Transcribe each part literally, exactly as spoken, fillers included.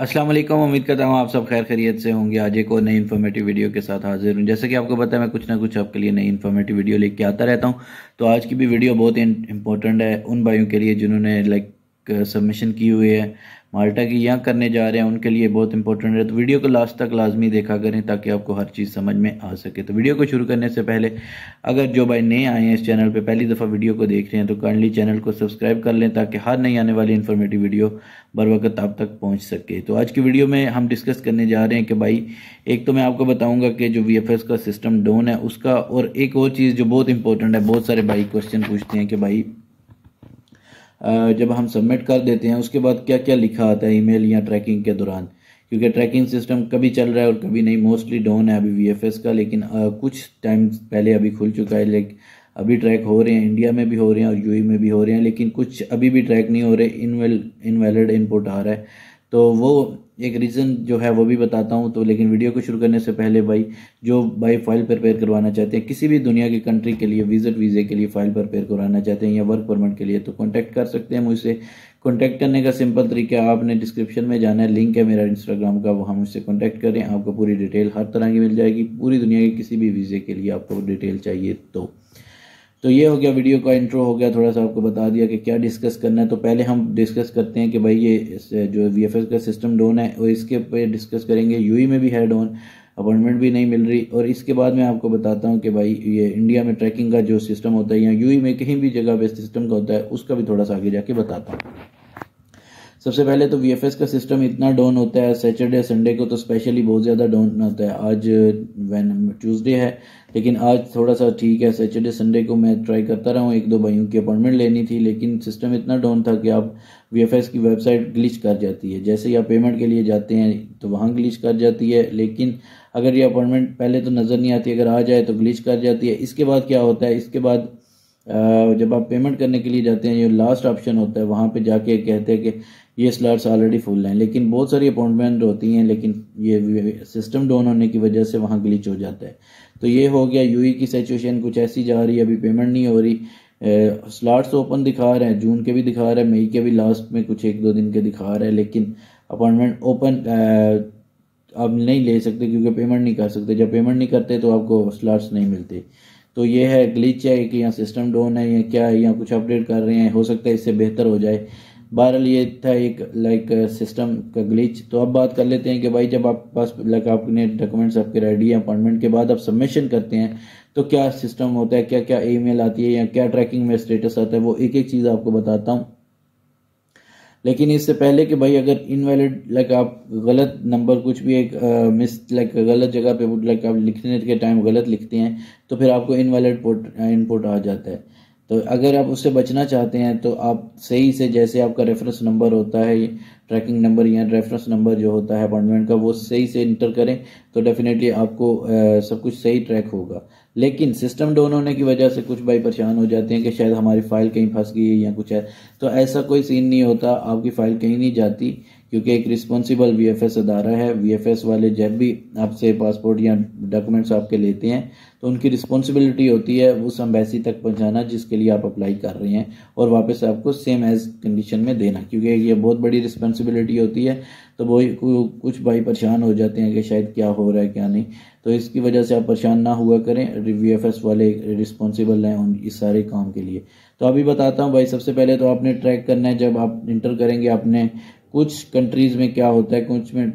अस्सलाम वालेकुम, उम्मीद करता हूँ आप सब खैर खैरियत से होंगे। आज एक और नई इन्फॉर्मेटिव वीडियो के साथ हाजिर हूँ। जैसे कि आपको पता है मैं कुछ ना कुछ आपके लिए नई इन्फॉर्मेटिव वीडियो लेके आता रहता हूँ, तो आज की भी वीडियो बहुत ही इंपॉर्टेंट है उन भाइयों के लिए जिन्होंने लाइक सबमिशन की हुई है माल्टा की या करने जा रहे हैं, उनके लिए बहुत इंपॉर्टेंट है। तो वीडियो को लास्ट तक लाजमी देखा करें ताकि आपको हर चीज़ समझ में आ सके। तो वीडियो को शुरू करने से पहले अगर जो भाई नए आए हैं इस चैनल पे, पहली दफ़ा वीडियो को देख रहे हैं, तो काइंडली चैनल को सब्सक्राइब कर लें ताकि हर नई आने वाली इन्फॉर्मेटिव वीडियो बर वक्त आप तक पहुँच सके। तो आज की वीडियो में हम डिस्कस करने जा रहे हैं कि भाई एक तो मैं आपको बताऊँगा कि जो वी एफ एस का सिस्टम डाउन है उसका, और एक और चीज़ जो बहुत इंपॉर्टेंट है, बहुत सारे भाई क्वेश्चन पूछते हैं कि भाई जब हम सबमिट कर देते हैं उसके बाद क्या क्या लिखा आता है ईमेल या ट्रैकिंग के दौरान, क्योंकि ट्रैकिंग सिस्टम कभी चल रहा है और कभी नहीं। मोस्टली डाउन है अभी वीएफएस का, लेकिन आ, कुछ टाइम पहले अभी खुल चुका है, लेकिन अभी ट्रैक हो रहे हैं, इंडिया में भी हो रहे हैं और यूएई में भी हो रहे हैं, लेकिन कुछ अभी भी ट्रैक नहीं हो रहे, इनवेल इनवैलिड इनपुट आ रहा है। तो वो एक रीज़न जो है वो भी बताता हूँ। तो लेकिन वीडियो को शुरू करने से पहले भाई जो भाई फाइल प्रिपेयर करवाना चाहते हैं किसी भी दुनिया की कंट्री के लिए, विजिट वीज़े के लिए फाइल प्रिपेयर करवाना चाहते हैं या वर्क परमिट के लिए, तो कांटेक्ट कर सकते हैं मुझसे। कांटेक्ट करने का सिंपल तरीका, आपने डिस्क्रिप्शन में जाना है, लिंक है मेरा इंस्टाग्राम का, वहाँ मुझसे कांटेक्ट करें, आपको पूरी डिटेल हर तरह की मिल जाएगी। पूरी दुनिया के किसी भी वीज़े के लिए आपको डिटेल चाहिए तो तो ये हो गया, वीडियो का इंट्रो हो गया, थोड़ा सा आपको बता दिया कि क्या डिस्कस करना है। तो पहले हम डिस्कस करते हैं कि भाई ये जो वीएफएस का सिस्टम डाउन है और इसके पे डिस्कस करेंगे। यूएई में भी है डाउन, अपॉइंटमेंट भी नहीं मिल रही, और इसके बाद मैं आपको बताता हूँ कि भाई ये इंडिया में ट्रैकिंग का जो सिस्टम होता है या यूएई में कहीं भी जगह पे सिस्टम का होता है उसका भी थोड़ा सा आगे जाके बताता हूँ। सबसे पहले तो वीएफएस का सिस्टम इतना डाउन होता है, सैटरडे संडे को तो स्पेशली बहुत ज़्यादा डाउन होता है। आज वेन ट्यूसडे है, लेकिन आज थोड़ा सा ठीक है। सैटरडे संडे को मैं ट्राई करता रहा हूँ, एक दो भाइयों की अपॉइंटमेंट लेनी थी, लेकिन सिस्टम इतना डाउन था कि आप वीएफएस की वेबसाइट ग्लिच कर जाती है। जैसे ही आप पेमेंट के लिए जाते हैं तो वहाँ ग्लिच कर जाती है, लेकिन अगर ये अपॉइंटमेंट पहले तो नज़र नहीं आती, अगर आ जाए तो ग्लिच कर जाती है। इसके बाद क्या होता है, इसके बाद जब आप पेमेंट करने के लिए जाते हैं, ये लास्ट ऑप्शन होता है, वहाँ पे जाके कहते हैं कि ये स्लॉट्स ऑलरेडी फुल हैं, लेकिन बहुत सारी अपॉइंटमेंट होती हैं, लेकिन ये सिस्टम डाउन होने की वजह से वहाँ ग्लिच हो जाता है। तो ये हो गया यूएई की सिचुएशन कुछ ऐसी जा रही है, अभी पेमेंट नहीं हो रही। स्लॉट्स ओपन दिखा रहे हैं, जून के भी दिखा रहे हैं, मई के भी लास्ट में कुछ एक दो दिन के दिखा रहे हैं, लेकिन अपॉइंटमेंट ओपन आप नहीं ले सकते क्योंकि पेमेंट नहीं कर सकते। जब पेमेंट नहीं करते तो आपको स्लॉट्स नहीं मिलते। तो ये है ग्लिच है कि यहाँ सिस्टम डाउन है या क्या है, या कुछ अपडेट कर रहे हैं, हो सकता है इससे बेहतर हो जाए। बहरहाल ये था एक लाइक सिस्टम का ग्लिच। तो अब बात कर लेते हैं कि भाई जब आप पास लाइक आपने डॉक्यूमेंट्स आपके रेडी है, अपॉइंटमेंट के बाद आप सबमिशन करते हैं तो क्या सिस्टम होता है, क्या क्या ईमेल आती है या क्या ट्रैकिंग में स्टेटस आता है, वो एक एक चीज़ आपको बताता हूँ। लेकिन इससे पहले कि भाई अगर इनवैलिड लाइक आप गलत नंबर कुछ भी एक मिस लाइक गलत जगह पे लाइक आप लिखने के टाइम गलत लिखते हैं तो फिर आपको इनवैलिड इनपुट आ जाता है। तो अगर आप उससे बचना चाहते हैं तो आप सही से, जैसे आपका रेफरेंस नंबर होता है, ट्रैकिंग नंबर या रेफरेंस नंबर जो होता है अपॉइंटमेंट का, वो सही से इंटर करें तो डेफिनेटली आपको आ, सब कुछ सही ट्रैक होगा। लेकिन सिस्टम डाउन होने की वजह से कुछ भाई परेशान हो जाते हैं कि शायद हमारी फ़ाइल कहीं फंस गई है या कुछ है, तो ऐसा कोई सीन नहीं होता, आपकी फ़ाइल कहीं नहीं जाती, क्योंकि एक रिस्पॉन्सिबल वी एफ एस अदारा है। वी एफ एस वाले जब भी आपसे पासपोर्ट या डॉक्यूमेंट्स आपके लेते हैं तो उनकी रिस्पॉन्सिबिलिटी होती है उस एम्बेसी तक पहुंचाना जिसके लिए आप अप्लाई कर रहे हैं, और वापस आपको सेम एज कंडीशन में देना, क्योंकि ये बहुत बड़ी रिस्पॉन्सिबिलिटी होती है। तो वो कुछ भाई परेशान हो जाते हैं कि शायद क्या हो रहा है क्या नहीं, तो इसकी वजह से आप परेशान ना हुआ करें, वी एफ एस वाले रिस्पॉन्सिबल हैं उन इस सारे काम के लिए। तो अभी बताता हूँ भाई, सबसे पहले तो आपने ट्रैक करना है, जब आप इंटर करेंगे आपने कुछ कंट्रीज़ में क्या होता है, कुछ में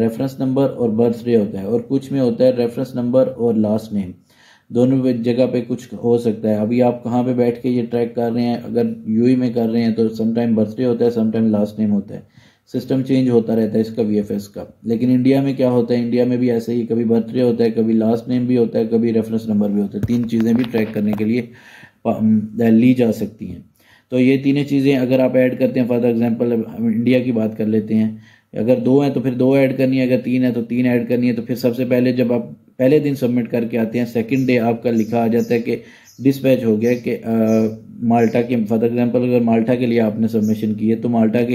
रेफरेंस नंबर और बर्थडे होता है, और कुछ में होता है रेफरेंस नंबर और लास्ट नेम, दोनों जगह पे कुछ हो सकता है। अभी आप कहाँ पे बैठ के ये ट्रैक कर रहे हैं, अगर यूएई में कर रहे हैं तो समटाइम बर्थडे होता है, समटाइम लास्ट नेम होता है, सिस्टम चेंज होता रहता है इसका वीएफएस का। लेकिन इंडिया में क्या होता है, इंडिया में भी ऐसे ही कभी बर्थडे होता है, कभी लास्ट नेम भी होता है, कभी रेफरेंस नंबर भी होता है, तीन चीज़ें भी ट्रैक करने के लिए ली जा सकती हैं। तो ये तीनों चीज़ें अगर आप ऐड करते हैं, फॉर एग्जांपल हम इंडिया की बात कर लेते हैं, अगर दो हैं तो फिर दो ऐड करनी है, अगर तीन है तो तीन ऐड करनी है। तो फिर सबसे पहले जब आप पहले दिन सबमिट करके आते हैं, सेकंड डे आपका लिखा आ जाता है कि डिस्पैच हो गया कि माल्टा के, फॉर एग्जांपल अगर माल्टा के लिए आपने सबमिशन की है तो माल्टा के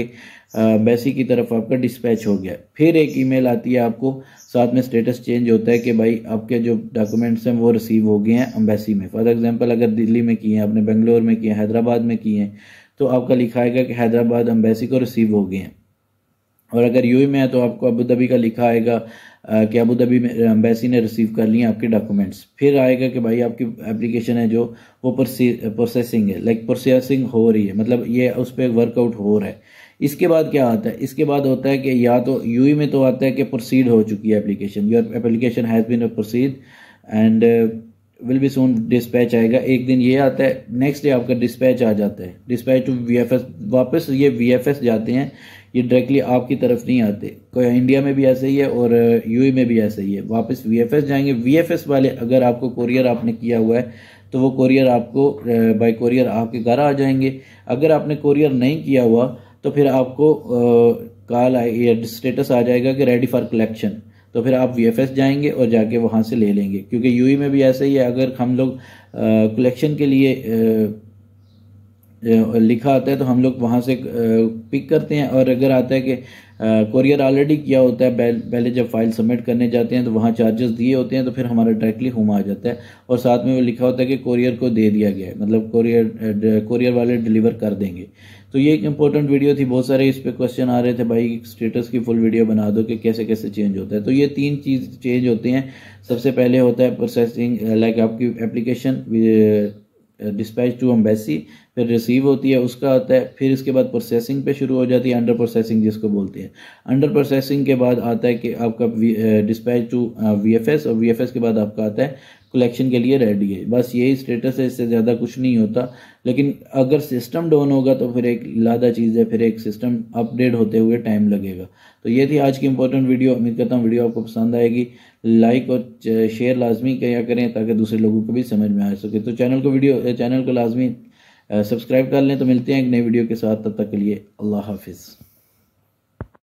एम्बेसी की तरफ आपका डिस्पैच हो गया। फिर एक ईमेल आती है आपको, साथ में स्टेटस चेंज होता है कि भाई आपके जो डॉक्यूमेंट्स हैं वो रिसीव हो गए हैं एम्बेसी में। फॉर एग्जांपल अगर दिल्ली में किए हैं आपने, बेंगलोर में किए हैं, हैदराबाद में किए हैं, तो आपका लिखाएगा कि हैदराबाद एम्बेसी को रिसीव हो गए हैं। और अगर यूएई में है तो आपको अबू धाबी का लिखा आएगा कि अबू धाबी एम्बेसी ने रिसीव कर लिए आपके डॉक्यूमेंट्स। फिर आएगा कि भाई आपकी एप्लीकेशन है जो वो प्रोसेसिंग है, लाइक प्रोसेसिंग हो रही है, मतलब ये उस पर वर्कआउट हो रहा है। इसके बाद क्या आता है? इसके बाद होता है कि या तो यूएई में तो आता है कि प्रोसीड हो चुकी है application, your application has been proceed and will be soon dispatch आएगा। एक दिन ये आता है, नेक्स्ट डे आपका डिस्पैच आ जाता है, डिस्पैच टू वीएफएस। वापस ये वीएफएस जाते हैं, ये डायरेक्टली आपकी तरफ नहीं आते। कोई इंडिया में भी ऐसे ही है और यूएई में भी ऐसे ही है, वापस वीएफएस जाएंगे। वीएफएस वाले अगर आपको कोरियर आपने किया हुआ है तो वो कोरियर आपको बाय कोरियर आपके घर आ जाएंगे। अगर आपने कोरियर नहीं किया हुआ तो फिर आपको कॉल आए, स्टेटस आ जाएगा कि रेडी फॉर कलेक्शन, तो फिर आप वीएफएस जाएंगे और जाके वहाँ से ले लेंगे। क्योंकि यूएई में भी ऐसा ही है, अगर हम लोग कलेक्शन के लिए आ, आ, लिखा आता है तो हम लोग वहाँ से आ, पिक करते हैं। और अगर आता है कि कोरियर ऑलरेडी किया होता है, पहले जब फाइल सबमिट करने जाते हैं तो वहाँ चार्जेस दिए होते हैं, तो फिर हमारा डायरेक्टली होम आ जाता है और साथ में वो लिखा होता है कि कोरियर को दे दिया गया है, मतलब कोरियर कोरियर वाले डिलीवर कर देंगे। तो ये एक इंपॉर्टेंट वीडियो थी, बहुत सारे इस पे क्वेश्चन आ रहे थे, भाई स्टेटस की फुल वीडियो बना दो कि कैसे कैसे चेंज होता है। तो ये तीन चीज़ चेंज होते हैं। सबसे पहले होता है प्रोसेसिंग, लाइक आपकी एप्लीकेशन डिस्पैच टू एम्बेसी, फिर रिसीव होती है उसका आता है, फिर इसके बाद प्रोसेसिंग पे शुरू हो जाती है, अंडर प्रोसेसिंग जिसको बोलते हैं। अंडर प्रोसेसिंग के बाद आता है कि आपका डिस्पैच टू वीएफएस, और वीएफएस के बाद आपका आता है कलेक्शन के लिए रेडी है। बस यही स्टेटस है, इससे ज़्यादा कुछ नहीं होता। लेकिन अगर सिस्टम डाउन होगा तो फिर एक लादा चीज़ है, फिर एक सिस्टम अपडेट होते हुए टाइम लगेगा। तो ये थी आज की इंपॉर्टेंट वीडियो। उम्मीद करता हूँ वीडियो आपको पसंद आएगी। लाइक और शेयर लाजमी किया करें ताकि दूसरे लोगों को भी समझ में आ सके। तो चैनल को वीडियो चैनल को लाजमी सब्सक्राइब कर लें। तो मिलते हैं एक नई वीडियो के साथ, तब तक के लिए अल्लाह हाफिज़।